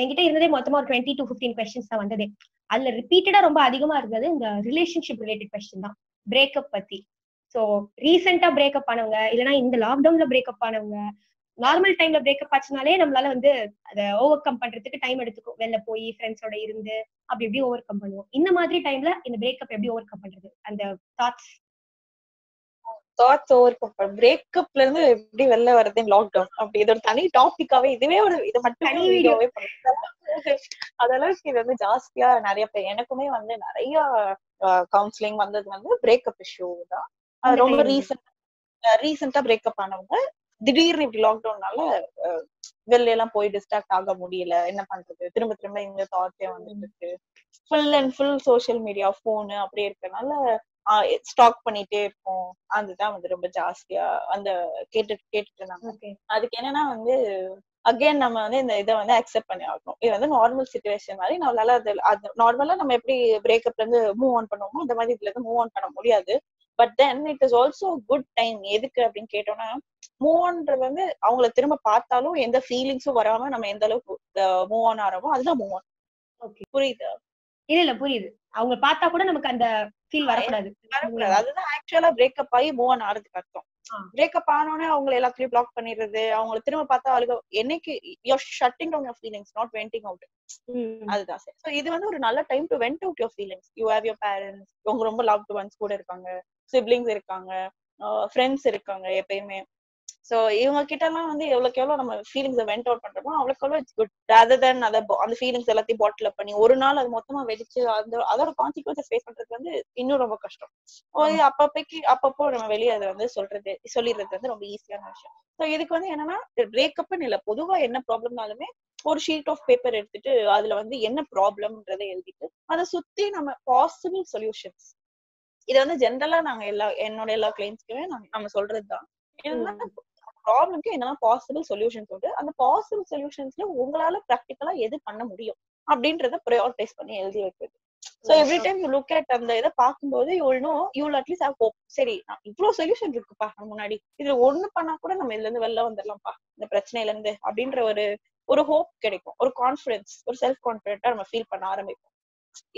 என்கிட்ட இருந்ததே மொத்தமா ஒரு 20 to 15 கொஸ்டின்ஸ் தான் வந்தது. அதுல ரிப்பீட்டடா ரொம்ப அதிகமா இருந்தது இந்த ரிலேஷன்ஷிப் ரிலேட்டட் கொஸ்டின் தான், பிரேக்கப் பத்தி. ஸோ ரீசெண்டா பிரேக்கப் ஆனவங்க, இல்லைன்னா இந்த லாக்டவுன்ல பிரேக்கப் ஆனவங்க, நார்மல் டைம்ல பிரேக்கப் ஆச்சுனாலே நம்மளால வந்து அதை ஓவர் கம் பண்றதுக்கு டைம் எடுத்துக்கும். வெளில போய் ஃப்ரெண்ட்ஸோட இருந்து அப்படி எப்படி ஓவர் கம் பண்ணுவோம். இந்த மாதிரி டைம்ல இந்த பிரேக்கப் எப்படி ஓவர் கம் பண்றது, அந்த தாட்ஸ் ஓவர் கம் பண்றது, பிரேக்கப்ல இருந்து எப்படி வெளில வர்றது லாக்டவுன், அப்படி இது ஒரு தனி டாபிக்காவே, இதுவே ஒரு இது மட்டும் தனி வீடியோவே பண்ணுறது. அதெல்லாம் இது வந்து ஜாஸ்தியா நிறைய பேர் எனக்குமே வந்து நிறைய கவுன்சிலிங் வந்தது வந்து பிரேக்கப் இஷ்யூ தான். ரொம்ப ரீசெண்டா பிரேக்கப் ஆனவங்க திடீர்னு இப்படி லாக்டவுன்னால வெளில எல்லாம் போய் டிஸ்ட்ராக்ட் ஆக முடியல, என்ன பண்றது, திரும்ப திரும்ப இந்த தாட்டே வந்துட்டு இருக்கு. Full and full social media, phone அப்படியே இருக்கனால ஸ்டாக் பண்ணிட்டே இருக்கும். அதுதான் வந்து ரொம்ப ஜாஸ்தியா அந்த கேட்டுட்டு இருந்தாங்க. அதுக்கு என்னன்னா வந்து அகைன் நம்ம வந்து இந்த இதை வந்து அக்செப்ட் பண்ணி ஆகணும். இது வந்து நார்மல் சுச்சுவேஷன் மாதிரி நம்மளால அது நார்மலா நம்ம எப்படி பிரேக்கப்ல இருந்து மூவ் ஆன் பண்ணுவோமோ அந்த மாதிரி இதுல இருந்து மூவ் ஆன் பண்ண முடியாது. But then it is also good time. எதுக்கு அப்படின்னு கேட்டோம்னா, மூவ் ஆன்றது வந்து அவங்களை திரும்ப பார்த்தாலும் எந்த ஃபீலிங்ஸும் வராம நம்ம எந்த அளவுக்கு மூவ் ஆன் ஆறோமோ அதுதான் மூவ் ஆன். புரியுது? இல்ல புரியுது. அவங்க பார்த்தா கூட நமக்கு அந்த ஃபீல் வரக்கூடாது. அதுதான் ஆக்சுவலா பிரேக்கப் ஆகி மூவ் ஆன் ஆறதுக்கு அர்த்தம். பிரேக்கப் ஆனோடனே அவங்களை எல்லாத்துலயும் பிளாக் பண்ணிடுறது, அவங்களை திரும்ப பார்த்தா அவளுக்கு என்னைக்கு your shutting down your feelings, not venting out. அதுதான் சரி. சோ இது வந்து ஒரு நல்ல time to vent out your feelings. You have your parents, உங்க ரொம்ப லவ்ட் ஒன்ஸ் கூட இருக்காங்க, சிப்ளிங்ஸ் இருக்காங்க, ஃப்ரெண்ட்ஸ் இருக்காங்க எப்பயுமே. சோ இவங்க கிட்ட எல்லாம் வந்து எவ்வளவுக்கு எவ்வளவு நம்ம ஃபீலிங்ஸை வெண்ட் அவுட் பண்றோமோ அவ்வளவுக்கு எவ்வளவு இட்ஸ் குட், ரதர் தென் அந்த ஃபீலிங்ஸ் எல்லாத்தையும் பாட்டில் பண்ணி ஒரு நாள் அது மொத்தமா வெடிச்சு அதோட கான்சிக்வன்சஸ் ஃபேஸ் பண்றது வந்து இன்னும் ரொம்ப கஷ்டம். அப்பப்போ நம்ம வெளியே அதை வந்து சொல்லிடுறது வந்து ரொம்ப ஈஸியான விஷயம். சோ இதுக்கு வந்து என்னன்னா, பிரேக்கப்னு இல்ல, பொதுவா என்ன ப்ராப்ளம்னாலுமே ஒரு ஷீட் ஆஃப் பேப்பர் எடுத்துட்டு அதுல வந்து என்ன ப்ராப்ளம்ன்றதை எழுதிட்டு அதை சுத்தி நம்ம பாசிபிள் சொல்யூஷன்ஸ், இது வந்து ஜென்ரலா நாங்க என்னோட எல்லா கிளைண்ட்ஸ்க்குமே நம்ம சொல்றதுதான். ப்ராப்ளம்க்கு என்னன்னா பாசிபிள் சொல்யூஷன்ஸ் உண்டு, அந்த பாசிபிள் சொல்யூஷன்ஸ்ல உங்களால பிராக்டிகலா எது பண்ண முடியும் அப்படின்றத ப்ரையாரிட்டைஸ் பண்ணி எழுதி வைக்கிறது. So every time you look at அந்த இதை பார்க்கும்போது யூல் அட்லீஸ்ட் ஹேவ் ஹோப். சரி, இவ்வளவு சொல்யூஷன் இருக்குப்பா முன்னாடி, இதுல ஒண்ணு பண்ணா கூட நம்ம இதுல இருந்து வெளில வந்துடலாம்ப்பா இந்த பிரச்சனையில இருந்து அப்படின்ற ஒரு ஹோப் கிடைக்கும். ஒரு கான்ஃபிடன்ஸ், ஒரு செல்ஃப் கான்ஃபிடென்ட்டா நம்ம ஃபீல் பண்ண ஆரம்பிப்போம்.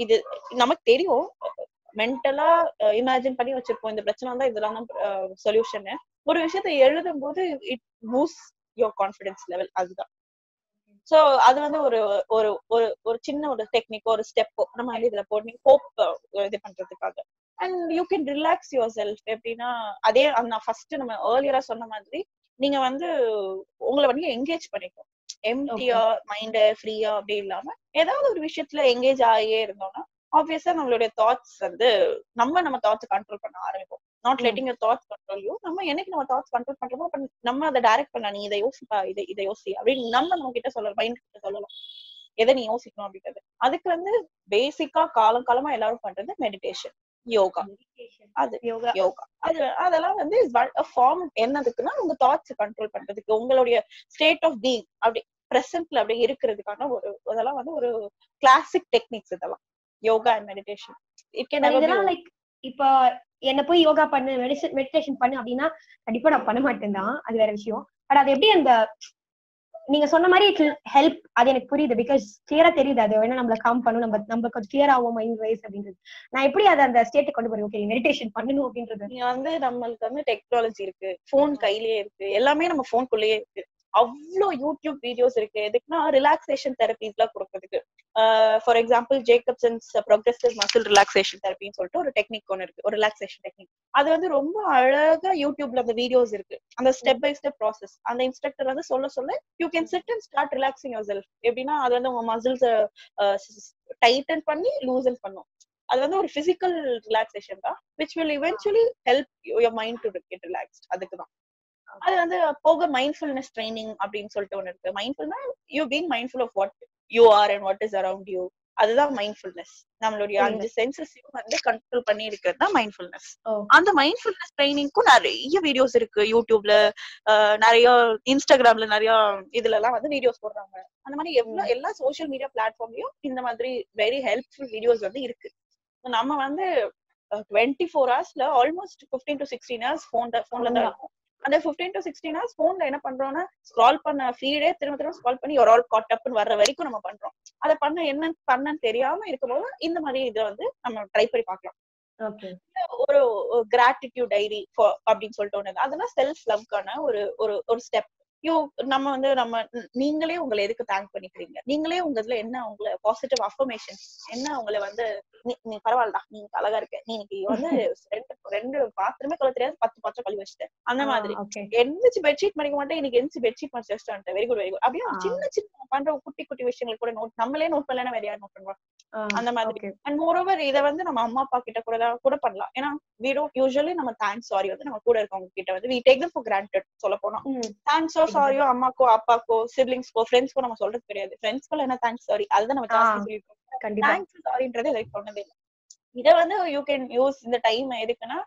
இது நமக்கு தெரியும், மென்டலா இமேஜின் பண்ணி வச்சிருப்போம் இந்த பிரச்சனை தான், இதெல்லாம் தான் சொல்யூஷன். ஒரு விஷயத்த எழுதும் போது it boost your confidence level. அதுதான். சோ அது வந்து ஒரு ஒரு ஒரு சின்ன ஒரு டெக்னிக்கோ ஒரு ஸ்டெப்போ நம்ம வந்து இதுல போட்டு ஹோப் இது பண்றதுக்காக. And you can relax yourself. எப்படின்னா, அதே நான் ஃபர்ஸ்ட் நம்ம ஏர்லியரா சொன்ன மாதிரி நீங்க வந்து உங்களை வந்து என்கேஜ் பண்ணிக்கணும். எம்டியா மைண்ட ஃப்ரீயா அப்படி இல்லாம ஏதாவது ஒரு விஷயத்துல என்கேஜ் ஆகியே இருந்தோம்னா ஆப்வியஸா நம்மளுடைய தாட்ஸ் வந்து நம்ம தாட்ஸ் கண்ட்ரோல் பண்ண ஆரம்பிப்போம். Not letting your thoughts control you. நம்ம என்னைக்கு நம்ம தாட்ஸ் கண்ட்ரோல் பண்றோமோ அப்ப நம்ம அதை டைரக்ட் பண்ண, நீ இதை யோசிப்பா, இதை யோசி அப்படின்னு நம்ம கிட்ட சொல்லலாம், மைண்ட் கிட்ட சொல்லலாம் எதை நீ யோசிக்கணும் அப்படின்றது. அதுக்கு வந்து பேசிக்கா காலமா எல்லாரும் பண்றது மெடிடேஷன், யோகா. அது யோகா அதெல்லாம் வந்து ஃபார்ம் என்னதுக்குன்னா உங்க தாட்ஸ் கண்ட்ரோல் பண்றதுக்கு, உங்களுடைய ஸ்டேட் ஆஃப் பீயிங் அப்படி பிரசன்ட்ல அப்படியே இருக்கிறதுக்கான ஒரு அதெல்லாம் வந்து ஒரு கிளாசிக் டெக்னிக்ஸ் இதெல்லாம் yoga and meditation. It can இதெல்லாம் லைக் இப்ப என்ன போய் யோகா பண்ணு மெடிடேஷன் பண்ணு அப்படின்னா கண்டிப்பா நான் பண்ண மாட்டேன் தான், அது வேற விஷயம். பட் அது எப்படி அந்த நீங்க சொன்ன மாதிரி இட் ஹெல்ப், அது எனக்கு புரியுது. பிகாஸ் கிளியரா தெரியுது அது வேணா நம்மள காம் பண்ணும், நம்ம கொஞ்சம் கிளியர் ஆகும் மைண்ட் வைஸ் அப்படின்றது. நான் எப்படி அதை அந்த ஸ்டேட்டை கொண்டு போறேன், ஓகே மெடிடேஷன் பண்ணணும் அப்படின்றது. நீங்க வந்து நம்மளுக்கு வந்து டெக்னாலஜி இருக்கு, போன் கையிலேயே இருக்கு, எல்லாமே நம்ம போன்குள்ளேயே இருக்கு. அவ்வளோ யூடியூப் வீடியோஸ் இருக்கு. எதுக்குன்னா ரிலாக்ஸேஷன் தெரப்பீஸ் எல்லாம் கொடுக்கறதுக்கு. For example Jacobson's progressive muscle relaxation தெரப்பின்னு சொல்லிட்டு ஒரு டெக்னிக் ஒன்று இருக்கு, ஒரு ரிலாக்ஸேஷன் டெக்னிக். அது வந்து ரொம்ப அழகா யூடியூப்ல அந்த வீடியோஸ் இருக்கு. அந்த ஸ்டெப் பை ஸ்டெப் ப்ராசஸ் அந்த இன்ஸ்ட்ரக்டர் வந்து சொல்ல you can set and start relaxing yourself. எப்படின்னா அது வந்து உங்க மசில்ஸ் டைட்டன் பண்ணி லூசன் பண்ணும். அது வந்து ஒரு பிசிக்கல் ரிலாக்ஸேஷன் தான், which will eventually help your mind to get relaxed. அதுக்குதான் அது வந்து போக மைண்ட்ஃபுல்னஸ் ட்ரைனிங் அப்படின்னு சொல்லிட்டு ஒண்ணு இருக்கு. மைண்ட்ஃபுல்னா you being mindful of what you are and what is around you. அதுதான் மைண்ட்ஃபுல்னஸ். நம்மளுடைய 5 சென்சஸையும் வந்து கண்ட்ரோல் பண்ணி இருக்கிறது தான் மைண்ட்ஃபுல்னஸ். அந்த மைண்ட்ஃபுல்னஸ் ட்ரைனிங்க்கும் நிறைய வீடியோஸ் இருக்கு யூடியூப்ல, நிறைய இன்ஸ்டாகிராம்ல நிறைய இதுல எல்லாம் வந்து வீடியோஸ் போடுறாங்க. அந்த மாதிரி எல்லா சோசியல் மீடியா பிளாட்ஃபார்ம்லயும் இந்த மாதிரி வெரி ஹெல்ப்ஃபுல் வீடியோஸ் வந்து இருக்கு. நம்ம வந்து 24 hours ஆல்மோஸ்ட் 15 to 16 hours போன்ல தான் இருக்கும். அந்த 15 to 16 hours போன்ல என்ன பண்றோம்னா ஸ்க்ரால் பண்ண ஃபீடே திரும்ப திரும்ப ஸ்க்ரால் பண்ணி ஒரு ஆல் காட் அப்னு வர்ற வரைக்கும் நம்ம பண்றோம். அதை பண்ண என்ன பண்ணன்னு தெரியாம இருக்கும்போது இந்த மாதிரி இதை வந்து நம்ம ட்ரை பண்ணி பார்க்கலாம். ஒரு கிராட்டிடியூட் டைரி அப்படின்னு சொல்லிட்டு ஒண்ணு, அதெல்லாம் செல்ஃப் லவ்க்கான ஒரு ஒரு ஸ்டெப். நம்ம வந்து நம்ம நீங்களே உங்களை எதுக்கு தேங்க் பண்ணிக்கிறீங்க, நீங்களே உங்க இதுல என்ன உங்களை பாசிட்டிவ் அஃபர்மேஷன் என்ன உங்களை வந்து நீ பரவாயில்லடா நீ அழகா இருக்க, நீ இன்னைக்கு வந்து ரெண்டு பாத்திரமே கழுவ தெரியாது 10 பாத்திரம் கழுவி வச்சுட்டேன் அந்த மாதிரி, எந்திரிச்சு பெட்ஷீட் மடிக்க மாட்டேன் இன்னைக்கு எந்திரிச்சு பெட்ஷீட் மடிச்சு வச்சுட்டேன், வெரி குட் வெரி குட் அப்படியே சின்ன சின்ன பண்ற குட்டி குட்டி விஷயங்கள் கூட நோட் நம்மளே நோட் பண்ணலாம், வேற யார் நோட் பண்ணுவோம் அந்த மாதிரி. அண்ட் மோரோவர் இதை வந்து நம்ம அம்மா அப்பா கிட்ட கூட பண்ணலாம். ஏன்னா we don't usually நம்ம தேங்க்ஸ் சாரி வந்து நம்ம கூட இருக்கவங்க கிட்ட வந்து we take them for granted. சொல்ல போனா தேங்க்ஸ் ஆர் சாரியோ அம்மாக்கோ அப்பாக்கோ சிப்லிங்ஸ்க்கோ ஃப்ரெண்ட்ஸ்க்கோ நம்ம சொல்றது கிடையாது. ஃப்ரெண்ட்ஸ்க்கோ என்ன தேங்க்ஸ் சாரி அதுதான் நம்ம ஜாஸ்தி சொல்லிருக்கோம். தேங்க்ஸ் சாரின்றது எதுக்கு சொன்னதே இல்லை. இதை வந்து யூ கேன் யூஸ் இந்த டைம் எதுக்குன்னா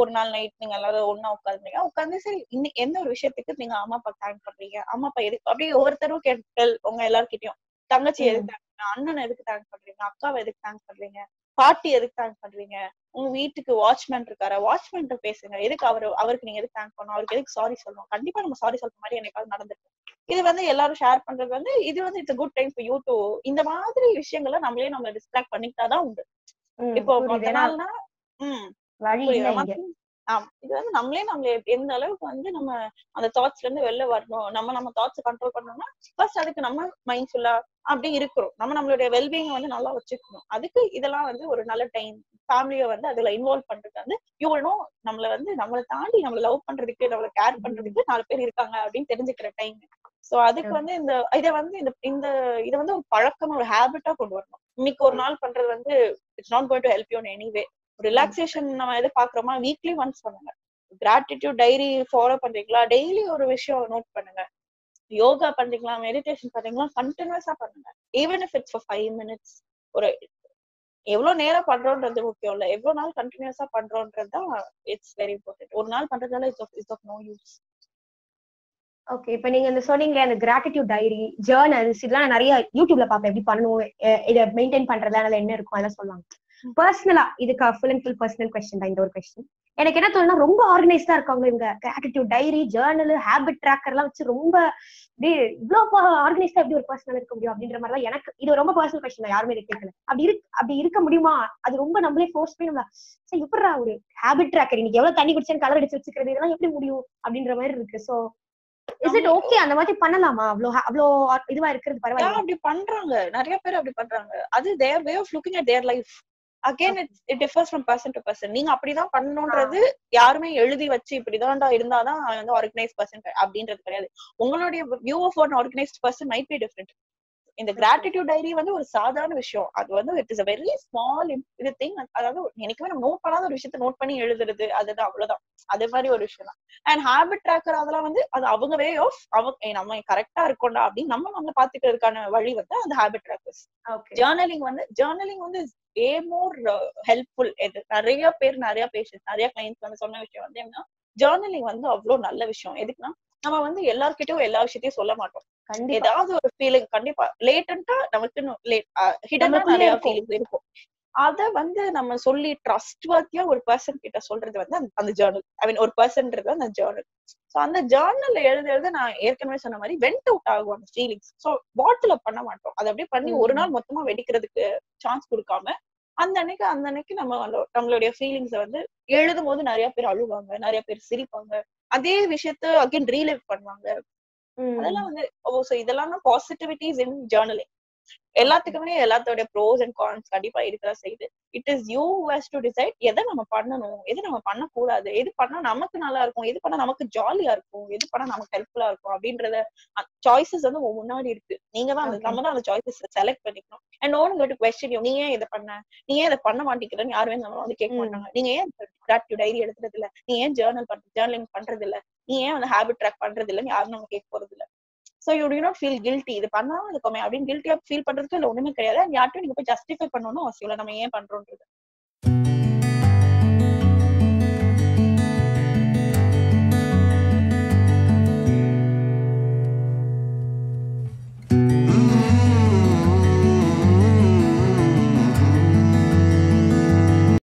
ஒரு நாள் நைட் நீங்க எல்லாரும் ஒன்னா உட்காந்துருங்க, உட்காந்து சரி இன்னைக்கு எந்த ஒரு விஷயத்துக்கு நீங்க அம்மா அப்பா தேங்க் பண்றீங்க, அம்மா அப்பா எதுக்கு அப்படியே ஒவ்வொருத்தரும் கேட்டல் உங்க எல்லார்கிட்டயும் தங்கச்சி எதுக்கு தேங்க், அண்ணன் எதுக்கு தேங்க் பண்றீங்க, அக்காவை எதுக்கு தேங்க் பண்றீங்க, பாட்டி எதுக்கு தேங்க் பண்றீங்க, உங்க வீட்டுக்கு வாட்ச்மேன் இருக்காரா வாட்ச்மேன் பேசுங்க, எதுக்கு அவருக்கு நீங்க எதுக்கு தேங்க் பண்ணணும், அவருக்கு எதுக்கு சாரி சொல்லணும், கண்டிப்பா நம்ம சாரி சொல்ற மாதிரி என்னைக்காவது நடந்துருக்கு. இது வந்து எல்லாரும் ஷேர் பண்றது வந்து இது வந்து it's good time for you to இந்த மாதிரி விஷயங்களை நம்மளே நம்ம டிஸ்ட்ராக்ட் பண்ணிக்கிட்டாதான் உண்டு. இப்போ இது வந்து நம்மளே நம்மளே எந்த அளவுக்கு வந்து நம்ம அந்த தாட்ஸ்ல இருந்து வெளில வரணும், நம்ம தாட்ஸ் கண்ட்ரோல் பண்ணோம்னா ஃபர்ஸ்ட் அதுக்கு நம்ம மைண்ட்ஃபுல்லா அப்படி இருக்கிறோம், நம்மளுடைய வெல்பீயிங் வந்து நல்லா வச்சுக்கணும். அதுக்கு இதெல்லாம் வந்து ஒரு நல்ல டைம். ஃபேமிலியை வந்து அதுல இன்வால்வ் பண்றது வந்து இவ்வளவும் நம்மள வந்து நம்மளை தாண்டி நம்மள லவ் பண்றதுக்கு நம்மள கேர் பண்றதுக்கு 4 பேர் இருக்காங்க அப்படின்னு தெரிஞ்சுக்கிற டைம். சோ அதுக்கு வந்து இந்த இதை வந்து இந்த இதை வந்து ஒரு பழக்கம் ஒரு ஹேபிட்டா கொண்டு வரணும். இன்னைக்கு ஒரு நாள் பண்றது வந்து it's not going to help you in anyway. Relaxation நம்ம எது பாக்குறோமா வீக்லி ஒன்ஸ் பண்ணுங்க, கிராட்டிடியூட் டைரி ஃபாலோ பண்றீங்களா டெய்லி ஒரு விஷயம் நோட் பண்ணுங்க, யோகா பண்றீங்களா மெடிடேஷன் பண்றீங்களா கண்டினியூஸா பண்ணுங்க. Even if it's for 5 minutes, ஒரு எவ்வளவு நேரம் பண்றோம்ன்றது முக்கியம் இல்ல, எவ்வளவு நாள் கண்டினியூஸா பண்றோம்ன்றது தான் இட்ஸ் வெரி இம்பார்ட்டன்ட். ஒரு நாள் பண்றதால it's of no use. Okay, இப்ப நீங்க இந்த சொன்னீங்களே அந்த கிராட்டிடியூட் டைரி ஜேர்னல்ஸ் இதெல்லாம் நான் நிறைய யூடியூப்ல பாப்பேன், எப்படி பண்ணுவோம் இதை மெயின்டைன் பண்றதுனால என்ன இருக்கும் அதெல்லாம் சொல்லுவாங்க. பர்சனலா இதுக்கு full and full personal question தான் இந்த ஒரு கொஸ்டின். எனக்கு என்ன தோணுன்னா ரொம்ப ஆர்கனைஸ்டா இருக்காங்க இவங்க, gratitude diary journal habit tracker எல்லாம் வச்சு ரொம்ப இவ்வளவு ஆர்கனைஸ்டா எப்படி ஒரு பர்சனல் இருக்க முடியும் அப்படின்ற மாதிரிலாம் எனக்கு. இது ரொம்ப பர்சனல் கொஸ்டின் தான், யாருமே கேட்கல. அப்படி இருக்க முடியுமா? அது ரொம்ப நம்மளே ஃபோர்ஸ் பண்ணி நம்ம சரி எப்படா ஒரு ஹேபிட் ட்ராக்கர் இன்னைக்கு எவ்வளவு தண்ணி குடிச்சேன்னு கலர் அடிச்சு வச்சுக்கிறது இதெல்லாம் எப்படி முடியும் அப்படின்ற மாதிரி இருக்கு. So is it okay? அந்த மாதிரி பண்ணலாமா? அவ்வளோ இதுவா இருக்கிறது பரவாயில்ல. அப்படி பண்றாங்க நிறைய பேர், அப்படி பண்றாங்க. அது their way of looking at their life. Again, it differs from person to person. நீங்க அப்படிதான் பண்ணணும்ன்றது யாருமே எழுதி வச்சு இப்படிதான் இருந்தாதான் வந்து ஆர்கனைஸ்ட் பர்சன் அப்படின்றது கிடையாது. உங்களுடைய view of an organized person might be different. இந்த gratitude diary வந்து ஒரு சாதாரண விஷயம், அது வந்து it is a very small thing. அதாவது எனக்குமே நம்ம நோட் பண்ணாத ஒரு விஷயத்த நோட் பண்ணி எழுதுறது அதுதான் அவ்வளவுதான், அதே மாதிரி ஒரு விஷயம் தான். அண்ட் ஹேபிட் ட்ராக்கர் அதெல்லாம் வந்து அது அவங்க வே ஆஃப் அவங்க நம்ம கரெக்டா இருக்கோம்டா அப்படின்னு நம்ம பாத்துக்கிறதுக்கான வழி வந்து அந்த ஹேபிட் ட்ராக்கர்ஸ். ஜேர்னலிங் வந்து way more helpful. நிறைய பேர் நிறைய பேஷண்ட்ஸ் நிறைய கிளைண்ட்ஸ் வந்து சொன்ன விஷயம் வந்து என்னன்னா ஜேர்னலிங் வந்து அவ்வளவு நல்ல விஷயம். எதுக்குன்னா நம்ம வந்து எல்லார்கிட்டயும் எல்லா விஷயத்தையும் சொல்ல மாட்டோம், ஏதாவது ஒரு ஃபீலிங் கண்டிப்பா லேட்டன்ட்டா நமக்குன்னு ஹிடனா நிறைய ஃபீலிங் இருக்கும். அத வந்து நம்ம சொல்லி ட்ரஸ்ட்வர்த்தியா ஒரு பர்சன் கிட்ட சொல்றது வந்து அந்த ஜேர்னல், ஐ மீன் ஒரு பர்சன்றது அந்த ஜேர்னல். சோ அந்த ஜேர்னல்ல எழுத நான் ஏற்கனவே சொன்ன மாதிரி வெண்ட் அவுட் ஆகும் அந்த ஃபீலிங்ஸ். சோ பாட்டில் பண்ண மாட்டோம், அது அப்படியே பண்ணி ஒரு நாள் மொத்தமா வெடிக்கிறதுக்கு சான்ஸ் கொடுக்காம அந்த அன்னைக்கு நம்மளுடைய ஃபீலிங்ஸ வந்து எழுதும் போது நிறைய பேர் அழுவாங்க, நிறைய பேர் சிரிப்பாங்க, அதே விஷயத்த அகைன் ரீலைவ் பண்ணுவாங்க. அதெல்லாம் வந்து இதெல்லாம் பாசிட்டிவிட்டிஸ் இன் ஜேர்னலிங். எல்லாத்துக்குமே எல்லாத்தோட ப்ரோஸ் அண்ட் கான்ஸ் கண்டிப்பா இருக்கதான் செய்யுது. It is you has to decide எதை நம்ம பண்ணணும், எது நம்ம பண்ணக்கூடாது, எது பண்ணா நமக்கு நல்லா இருக்கும், எது பண்ணா நமக்கு ஜாலியா இருக்கும், எது பண்ணா நமக்கு ஹெல்ப்ஃபுல்லா இருக்கும் அப்படின்றத சாய்ஸஸ் வந்து முன்னாடி இருக்கு. நீங்க தான் நம்ம தான் அந்த சாய்ஸஸ் செலக்ட் பண்ணிக்கணும். அண்ட் ஒன்னு குவெஸ்டின் யூ, நீ ஏன் இதை பண்ண, நீ ஏன் இதை பண்ண மாட்டேங்கிறன்னு யாருமே நம்ம வந்து கேட்க மாட்டாங்க. நீங்க ஏன் கிராட்டிடியூட் டைரி எடுக்கிறது இல்ல, நீ ஏன் ஜேர்னலிங் பண்றது இல்ல, நீ ஏன் அந்த ஹேபிட் ட்ராக் பண்றது இல்லன்னு யாரும் நம்ம கேட்க போறது இல்ல. So you do not feel guilty. இது பண்ணாம இருக்கோமே அப்படின்னு guilty-ஆ ஃபீல் பண்றதுக்கு ஒண்ணுமே கிடையாது. யார்ட்டும் நீங்க போய் ஜஸ்டிஃபை பண்ணணும் அவசியம் இல்லை நம்ம ஏன் பண்றோம்ன்றது.